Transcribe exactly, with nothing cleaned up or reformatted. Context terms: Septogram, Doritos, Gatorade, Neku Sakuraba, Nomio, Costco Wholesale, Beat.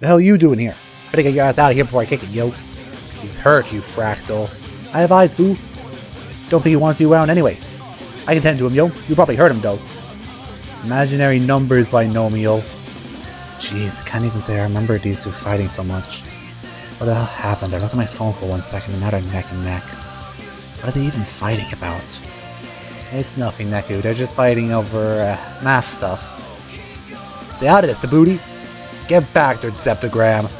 The hell are you doing here? I gotta get your ass out of here before I kick it, yo. He's hurt, you fractal. I have eyes, fool. Don't think he wants you around anyway. I can tend to him, yo. You probably hurt him, though. Imaginary numbers by Nomio. Jeez, can't even say I remember these two fighting so much. What the hell happened? I looked at my phone for one second and now they're neck and neck. What are they even fighting about? It's nothing, Neku. They're just fighting over uh, math stuff. Stay out of this, the booty. Get back there, Septogram.